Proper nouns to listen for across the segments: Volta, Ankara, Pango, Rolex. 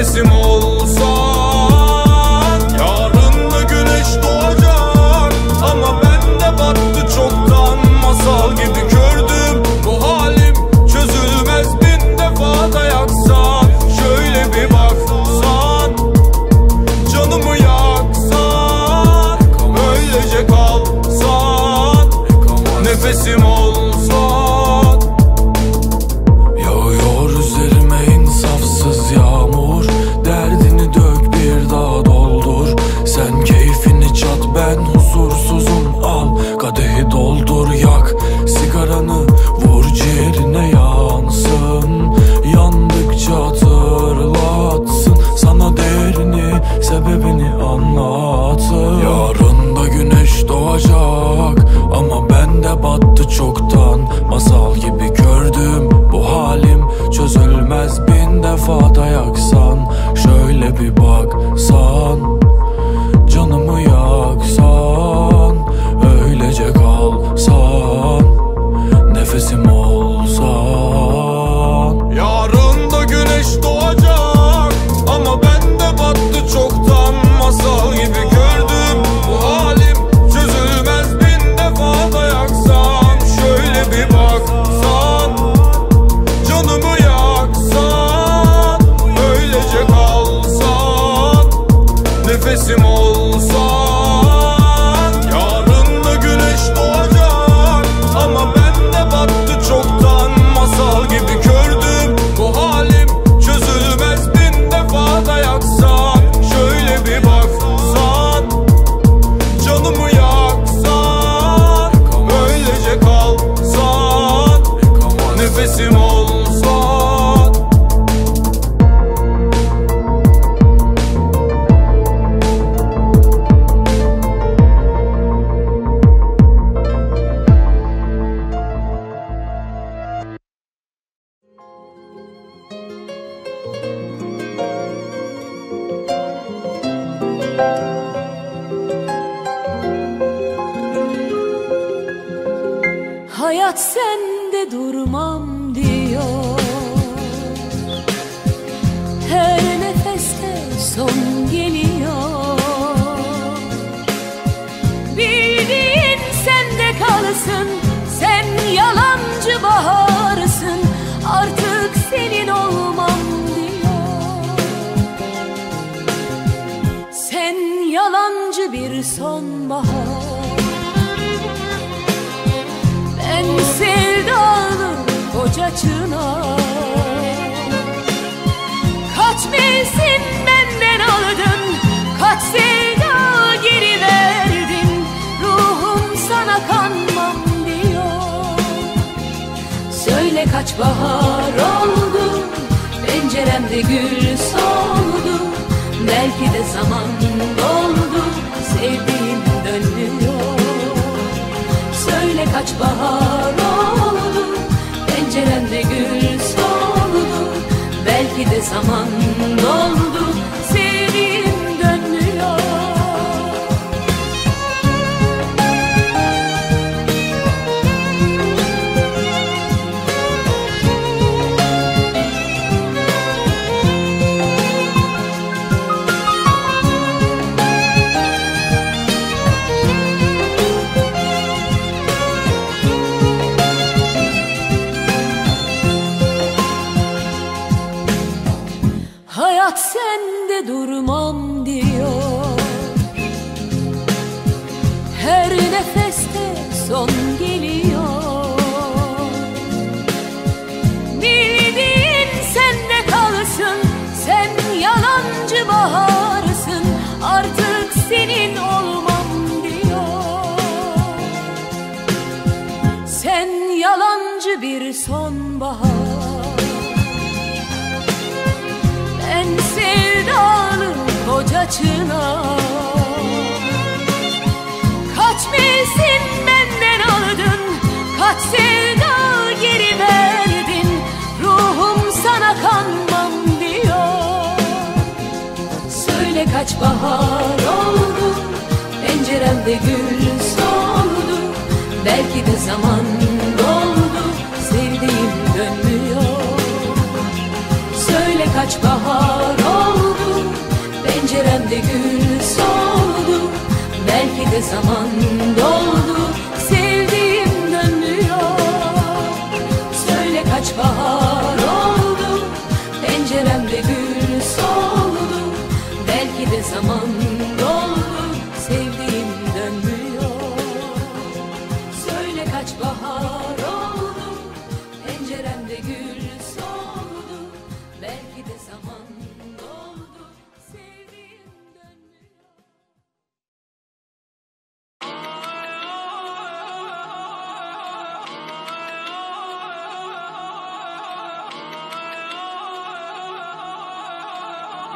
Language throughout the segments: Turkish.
nefesim olsan, yarın da güneş doğacak. Ama ben de battı çoktan, masal gibi gördüm bu halim, çözülmez bin defa da yaksan. Şöyle bir baksan, canımı yaksan, öylece kalsan, nefesim olsan. Ben huzursuzum, al kadehi doldur yak, sigaranı vur ciğerine yansın, yandıkça hatırlatsın sana değerini, sebebini anlatın. Yarın da güneş doğacak ama ben de battı çoktan, masal gibi gördüm bu halim, çözülmez bin defa da yaksan. Şöyle bir baksan, canımı yaksan, öylece kalsan, nefesim olsan. Yarın da güneş doğacak ama ben de battı çoktan, masal gibi gördüm bu halim, çözülmez bin defa da yaksan. Şöyle bir baksan, canımı yaksan, öylece kalsan, nefesim olsan. Hayat sende durmam diyor, her nefeste son geliyor. Bildiğin sende kalsın, sen yalancı baharsın, artık senin olmam diyor. Sen yalancı bir sonbahar, sevdalı koca çınar. Kaç mevsim benden aldın, kaç sevda geri verdin, ruhum sana kanmam diyor. Söyle kaç bahar oldu, penceremde gül soldu, belki de zaman doldu, sevdiğim dönmüyor. Söyle kaç bahar oldu, penceremde gül soldu, belki de zaman doldu, sevdiğim dönmüyor. Durmam diyor, her nefeste son geliyor. Bildiğin sende kalsın, sen yalancı baharsın, artık senin olmam diyor. Sen yalancı bir sonbahar, ben sevdalı koca çınar. Kaç mevsim benden aldın, kaç sevda geri verdin, ruhum sana kanmam diyor. Söyle kaç bahar oldu, penceremde gül soldu, belki de zaman doldu, sevdiğim dönmüyor. Söyle kaç bahar oldu, penceremde gül soldu, belki de zaman doldu, sevdiğim dönmüyor. Söyle kaç bahar oldu, penceremde gül soldu, belki de zaman doldu, sevdiğim dönmüyor. Söyle kaç bahar oldu, penceremde gül soldu, belki de zaman.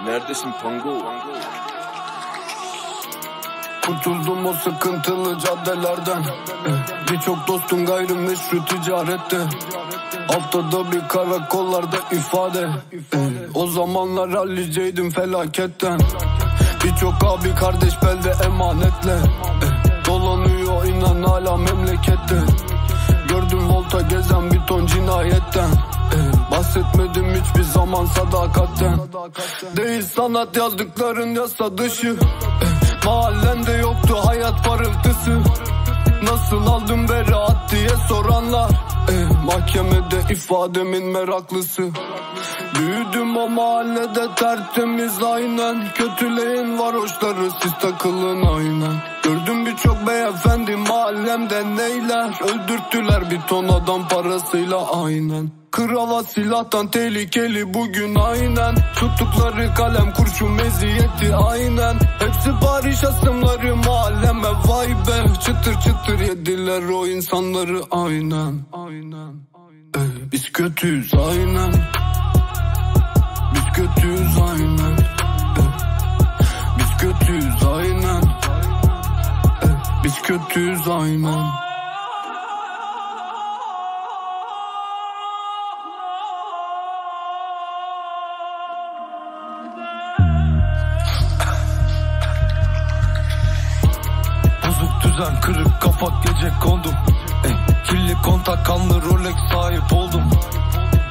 Neredesin Pango? Kurtuldum o sıkıntılı caddelerden. Birçok dostum gayrimeşru ticarette. Haftada bir karakollarda ifade. O zamanlar Ali Ceydim felaketten. Birçok abi kardeş belde emanetle. Dolanıyor inan hala memlekette. Gördüm Volta gezen bir ton cinayetten. Bahsetmedim hiçbir zaman sadakatten. Değil sanat yazdıkların yasa dışı. Mahallende yoktu hayat parıltısı. Nasıl aldım beraat diye soranlar. Mahkemede ifademin meraklısı. Büyüdüm o mahallede tertemiz aynen. Kötüleyin varoşları siz takılın aynen. Gördüm birçok beyefendi mahallemde neyler. Öldürttüler bir ton adam parasıyla aynen. Krava silahtan tehlikeli bugün aynen. Tuttukları kalem kurşun meziyeti aynen. Hep sipariş asımları mahalleme vay be. Çıtır çıtır yediler o insanları aynen, aynen. Biz kötüyüz aynen. Biz kötüyüz aynen. Biz kötüyüz aynen. Biz kötüyüz aynen. Düzen kırık kafa gece kondum. Kirli kontak kanlı Rolex sahip oldum.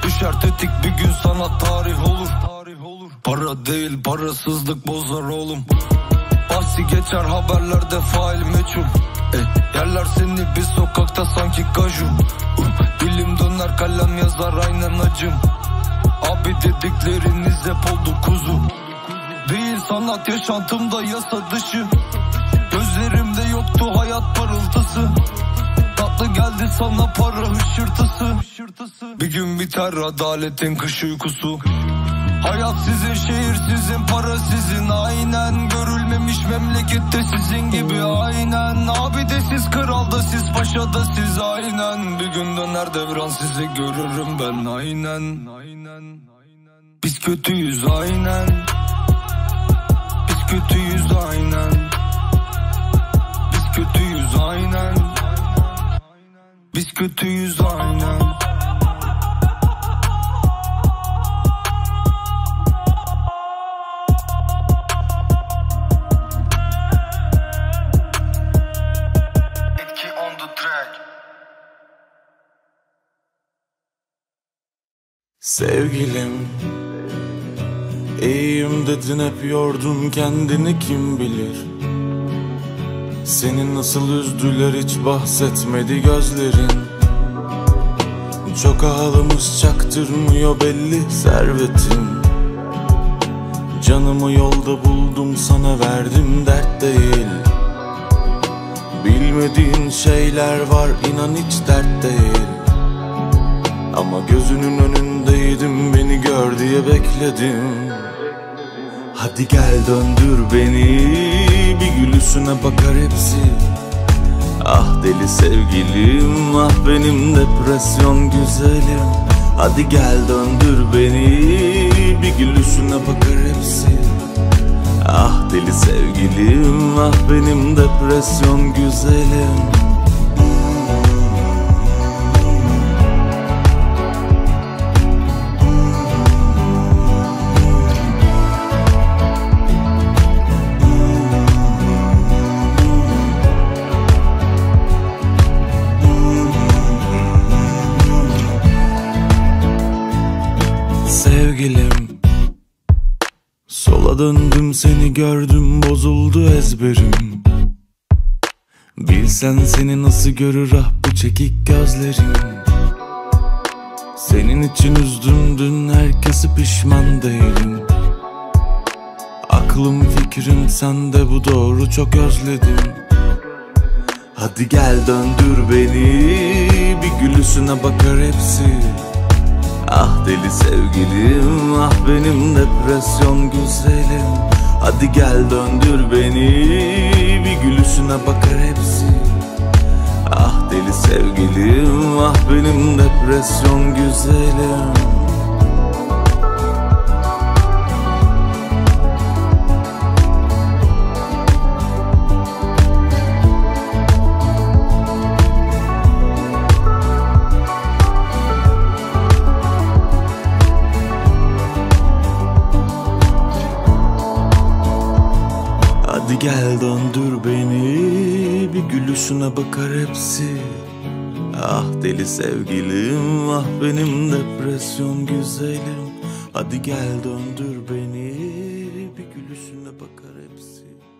Düşer tetik bir gün sana tarih olur. Para değil parasızlık bozar oğlum. Bahsi geçer haberlerde fail meçhul. Yerler seni bir sokakta sanki kaju. Dilim döner kalem yazar aynen acım. Abi dedikleriniz hep oldu kuzu. Değil sanat yaşantımda yasa dışı. Gözlerimde yoktu hayat parıltısı. Tatlı geldi sana para hışırtısı. Bir gün biter adaletin kış uykusu. Hayat sizin, şehir sizin, para sizin aynen. Görülmemiş memlekette sizin gibi aynen. Abi de siz, kral da siz, paşa da siz aynen. Bir gün döner devran sizi görürüm ben aynen. Biz kötüyüz aynen. Biz kötüyüz aynen. Kötüyüz aynen. Biz kötüyüz aynen. Sevgilim, iyiyim dedin hep yordun kendini kim bilir. Seni nasıl üzdüler hiç bahsetmedi gözlerin. Çok ağlamız çaktırmıyor belli servetin. Canımı yolda buldum sana verdim dert değil. Bilmediğin şeyler var inan hiç dert değil. Ama gözünün önündeydim beni gör diye bekledim. Hadi gel döndür beni. Bir gülüşüne bakar hepsi. Ah deli sevgilim, ah benim depresyon güzelim. Hadi gel döndür beni. Bir gülüşüne bakar hepsi. Ah deli sevgilim, ah benim depresyon güzelim. Sola döndüm, seni gördüm, bozuldu ezberim. Bilsen seni nasıl görür ah bu çekik gözlerim. Senin için üzdüm dün herkesi, pişman değilim. Aklım fikrim sende, bu doğru, çok özledim. Hadi gel döndür beni, bir gülüşüne bakar hepsi. Ah deli sevgilim, ah benim depresyon güzelim. Hadi gel döndür beni, bir gülüşüne bakar hepsi. Ah deli sevgilim, ah benim depresyon güzelim. Hadi gel döndür beni, bir gülüşüne bakar hepsi. Ah deli sevgilim, ah benim depresyon güzelim. Hadi gel döndür beni, bir gülüşüne bakar hepsi.